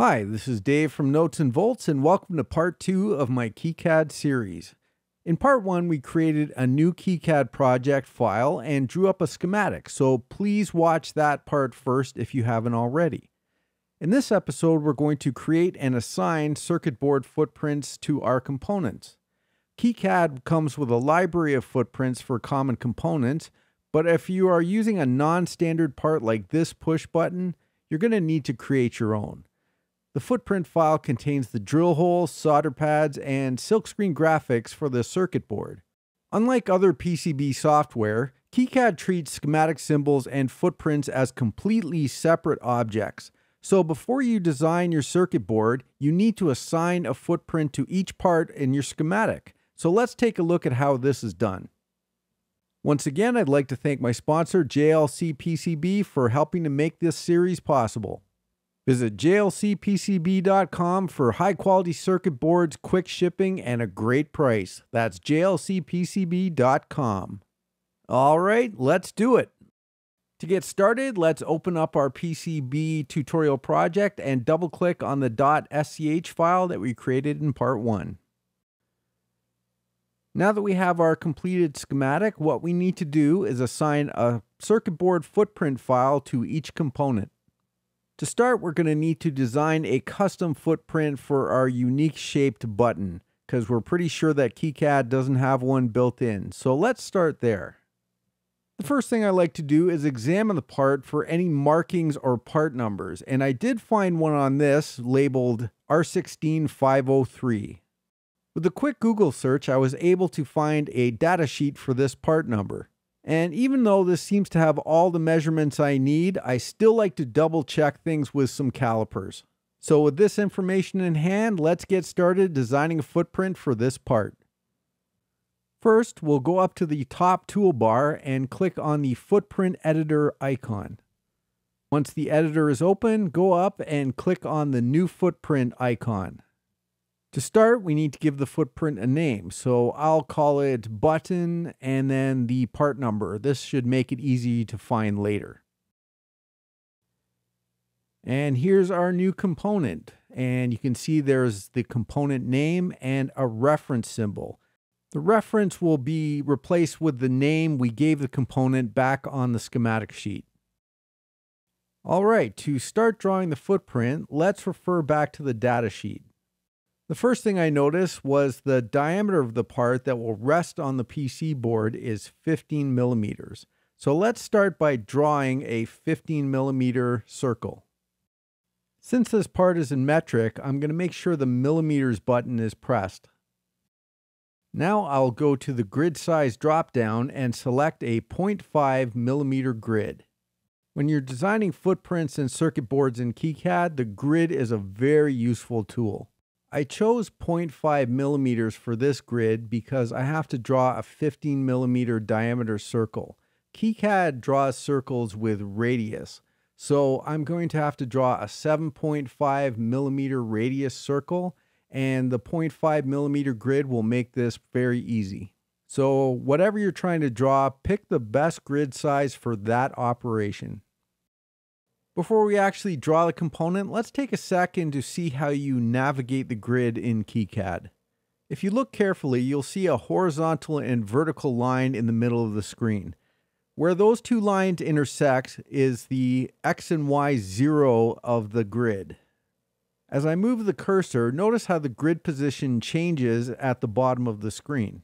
Hi, this is Dave from Notes and Volts, and welcome to part 2 of my KiCad series. In part 1, we created a new KiCad project file and drew up a schematic, so please watch that part first if you haven't already. In this episode, we're going to create and assign circuit board footprints to our components. KiCad comes with a library of footprints for common components, but if you are using a non-standard part like this push button, you're going to need to create your own. The footprint file contains the drill holes, solder pads, and silkscreen graphics for the circuit board. Unlike other PCB software, KiCad treats schematic symbols and footprints as completely separate objects. So before you design your circuit board, you need to assign a footprint to each part in your schematic. So let's take a look at how this is done. Once again, I'd like to thank my sponsor, JLCPCB, for helping to make this series possible. Visit JLCPCB.com for high-quality circuit boards, quick shipping, and a great price. That's JLCPCB.com. All right, let's do it. To get started, let's open up our PCB tutorial project and double-click on the .sch file that we created in part 1. Now that we have our completed schematic, what we need to do is assign a circuit board footprint file to each component. To start, we're going to need to design a custom footprint for our unique shaped button, because we're pretty sure that KiCad doesn't have one built in. So let's start there. The first thing I like to do is examine the part for any markings or part numbers, and I did find one on this labeled R16-503. With a quick Google search, I was able to find a datasheet for this part number. And even though this seems to have all the measurements I need, I still like to double check things with some calipers. So with this information in hand, let's get started designing a footprint for this part. First, we'll go up to the top toolbar and click on the footprint editor icon. Once the editor is open, go up and click on the new footprint icon. To start, we need to give the footprint a name, so I'll call it button and then the part number. This should make it easy to find later. And here's our new component, and you can see there's the component name and a reference symbol. The reference will be replaced with the name we gave the component back on the schematic sheet. All right, to start drawing the footprint, let's refer back to the data sheet. The first thing I noticed was the diameter of the part that will rest on the PC board is 15 millimeters. So let's start by drawing a 15 millimeter circle. Since this part is in metric, I'm going to make sure the millimeters button is pressed. Now I'll go to the grid size dropdown and select a 0.5 millimeter grid. When you're designing footprints and circuit boards in KiCad, the grid is a very useful tool. I chose 0.5 millimeters for this grid because I have to draw a 15 millimeter diameter circle. KiCad draws circles with radius, so I'm going to have to draw a 7.5 millimeter radius circle, and the 0.5 millimeter grid will make this very easy. So whatever you're trying to draw, pick the best grid size for that operation. Before we actually draw the component, let's take a second to see how you navigate the grid in KiCad. If you look carefully, you'll see a horizontal and vertical line in the middle of the screen. Where those two lines intersect is the X and Y zero of the grid. As I move the cursor, notice how the grid position changes at the bottom of the screen.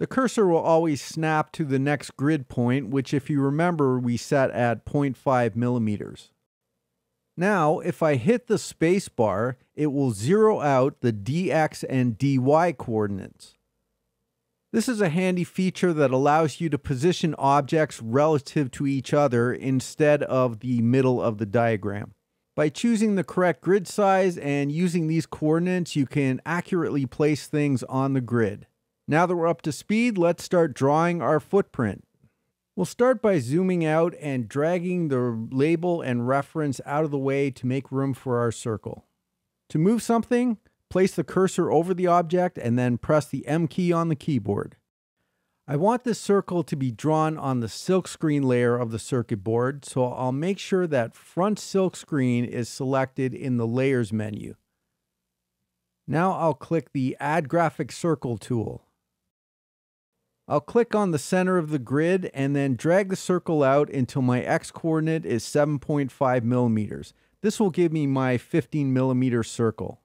The cursor will always snap to the next grid point, which, if you remember, we set at 0.5 millimeters. Now, if I hit the space bar, it will zero out the DX and DY coordinates. This is a handy feature that allows you to position objects relative to each other instead of the middle of the diagram. By choosing the correct grid size and using these coordinates, you can accurately place things on the grid. Now that we're up to speed, let's start drawing our footprint. We'll start by zooming out and dragging the label and reference out of the way to make room for our circle. To move something, place the cursor over the object and then press the M key on the keyboard. I want this circle to be drawn on the silkscreen layer of the circuit board, so I'll make sure that front silkscreen is selected in the Layers menu. Now I'll click the Add Graphic Circle tool. I'll click on the center of the grid and then drag the circle out until my x-coordinate is 7.5 millimeters. This will give me my 15 millimeter circle.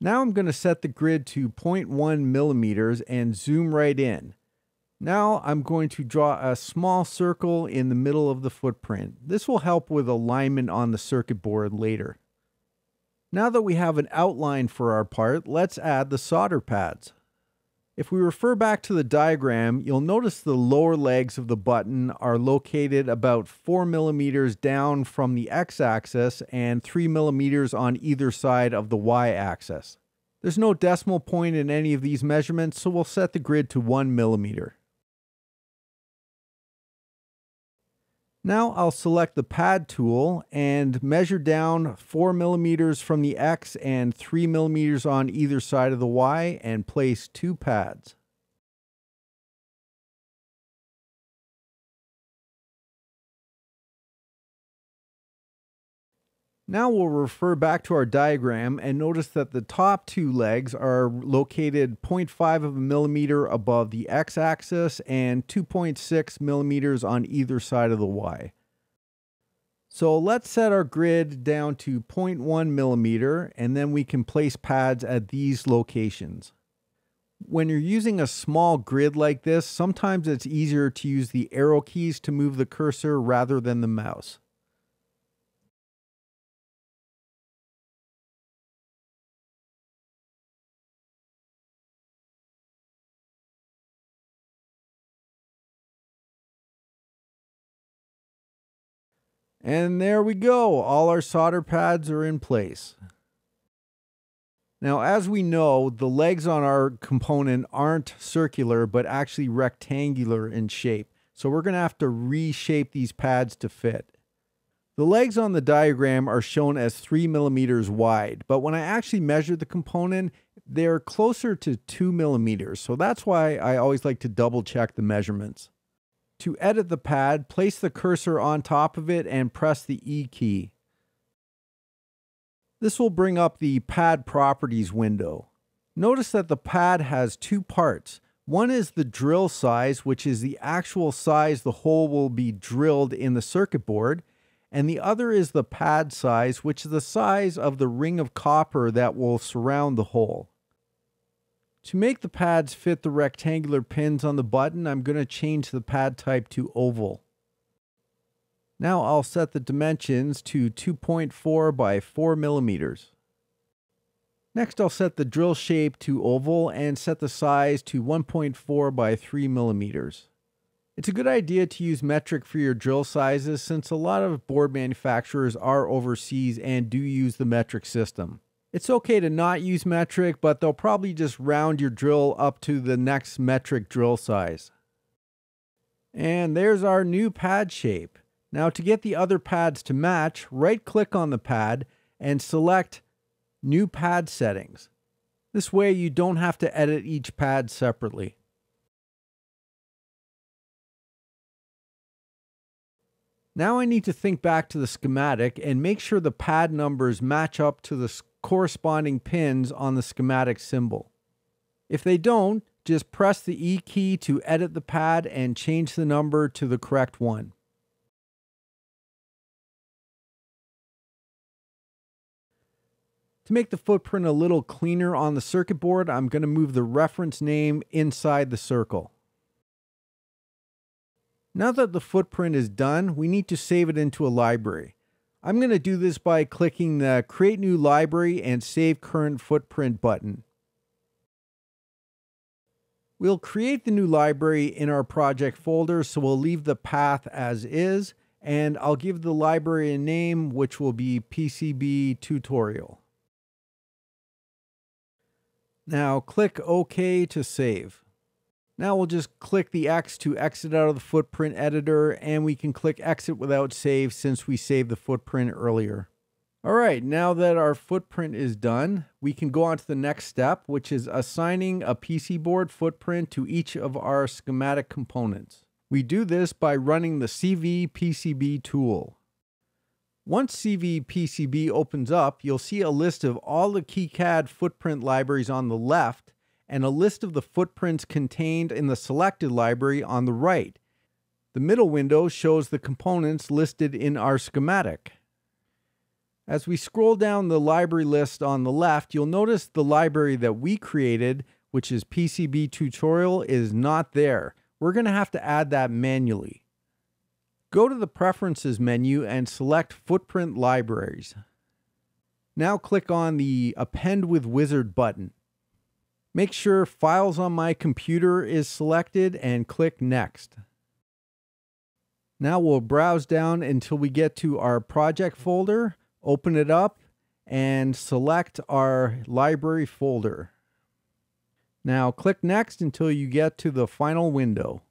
Now I'm going to set the grid to 0.1 millimeters and zoom right in. Now I'm going to draw a small circle in the middle of the footprint. This will help with alignment on the circuit board later. Now that we have an outline for our part, let's add the solder pads. If we refer back to the diagram, you'll notice the lower legs of the button are located about 4 millimeters down from the x-axis and 3 millimeters on either side of the y-axis. There's no decimal point in any of these measurements, so we'll set the grid to 1 millimeter. Now I'll select the pad tool and measure down 4 millimeters from the X and 3 millimeters on either side of the Y and place 2 pads. Now we'll refer back to our diagram and notice that the top 2 legs are located 0.5 of a millimeter above the x-axis and 2.6 millimeters on either side of the y. So let's set our grid down to 0.1 millimeter and then we can place pads at these locations. When you're using a small grid like this, sometimes it's easier to use the arrow keys to move the cursor rather than the mouse. And there we go, all our solder pads are in place. Now, as we know, the legs on our component aren't circular, but actually rectangular in shape. So we're going to have to reshape these pads to fit. The legs on the diagram are shown as 3 millimeters wide, but when I actually measured the component, they're closer to 2 millimeters. So that's why I always like to double check the measurements. To edit the pad, place the cursor on top of it and press the E key. This will bring up the Pad Properties window. Notice that the pad has 2 parts. One is the drill size, which is the actual size the hole will be drilled in the circuit board, and the other is the pad size, which is the size of the ring of copper that will surround the hole. To make the pads fit the rectangular pins on the button, I'm going to change the pad type to oval. Now I'll set the dimensions to 2.4 by 4 millimeters. Next I'll set the drill shape to oval and set the size to 1.4 by 3 millimeters. It's a good idea to use metric for your drill sizes since a lot of board manufacturers are overseas and do use the metric system. It's okay to not use metric, but they'll probably just round your drill up to the next metric drill size. And there's our new pad shape. Now to get the other pads to match, right-click on the pad and select New Pad Settings. This way you don't have to edit each pad separately. Now I need to think back to the schematic and make sure the pad numbers match up to the corresponding pins on the schematic symbol. If they don't, just press the E key to edit the pad and change the number to the correct one. To make the footprint a little cleaner on the circuit board, I'm going to move the reference name inside the circle. Now that the footprint is done, we need to save it into a library. I'm going to do this by clicking the Create New Library and Save Current Footprint button. We'll create the new library in our project folder, so we'll leave the path as is, and I'll give the library a name, which will be PCB Tutorial. Now click OK to save. Now we'll just click the X to exit out of the footprint editor, and we can click exit without save since we saved the footprint earlier. All right, now that our footprint is done, we can go on to the next step, which is assigning a PC board footprint to each of our schematic components. We do this by running the CVPCB tool. Once CVPCB opens up, you'll see a list of all the KiCad footprint libraries on the left and a list of the footprints contained in the selected library on the right. The middle window shows the components listed in our schematic. As we scroll down the library list on the left, you'll notice the library that we created, which is PCB tutorial, is not there. We're going to have to add that manually. Go to the Preferences menu and select Footprint Libraries. Now click on the Append with Wizard button. Make sure Files on my computer is selected and click Next. Now we'll browse down until we get to our project folder. Open it up and select our library folder. Now click Next until you get to the final window.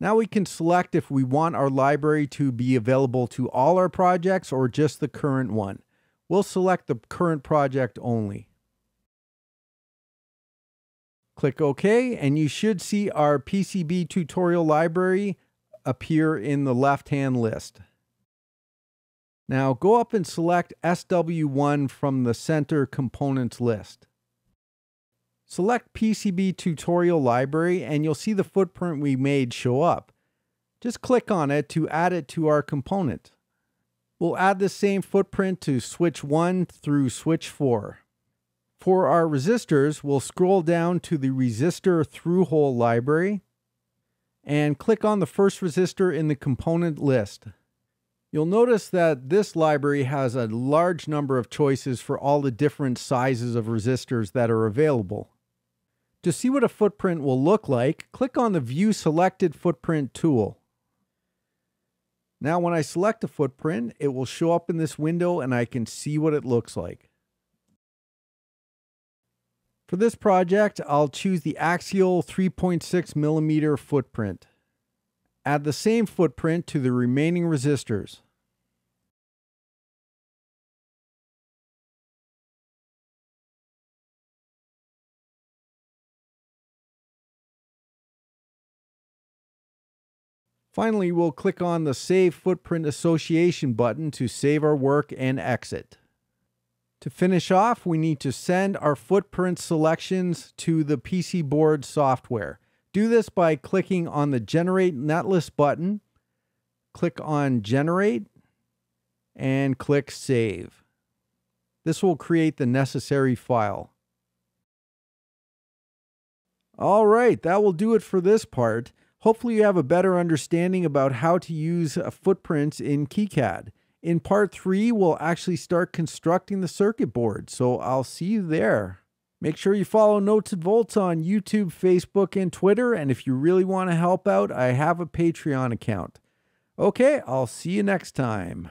Now we can select if we want our library to be available to all our projects or just the current one. We'll select the current project only. Click OK, and you should see our PCB tutorial library appear in the left-hand list. Now go up and select SW1 from the Center Components list. Select PCB Tutorial Library and you'll see the footprint we made show up. Just click on it to add it to our component. We'll add the same footprint to switch 1 through switch 4. For our resistors, we'll scroll down to the Resistor Through-Hole Library and click on the first resistor in the component list. You'll notice that this library has a large number of choices for all the different sizes of resistors that are available. To see what a footprint will look like, click on the View Selected Footprint tool. Now when I select a footprint, it will show up in this window and I can see what it looks like. For this project, I'll choose the axial 3.6 mm footprint. Add the same footprint to the remaining resistors. Finally, we'll click on the Save Footprint Association button to save our work and exit. To finish off, we need to send our footprint selections to the PC board software. Do this by clicking on the Generate Netlist button, click on Generate, and click Save. This will create the necessary file. All right, that will do it for this part. Hopefully you have a better understanding about how to use footprints in KiCad. In part 3, we'll actually start constructing the circuit board, so I'll see you there. Make sure you follow Notes and Volts on YouTube, Facebook, and Twitter. And if you really want to help out, I have a Patreon account. Okay, I'll see you next time.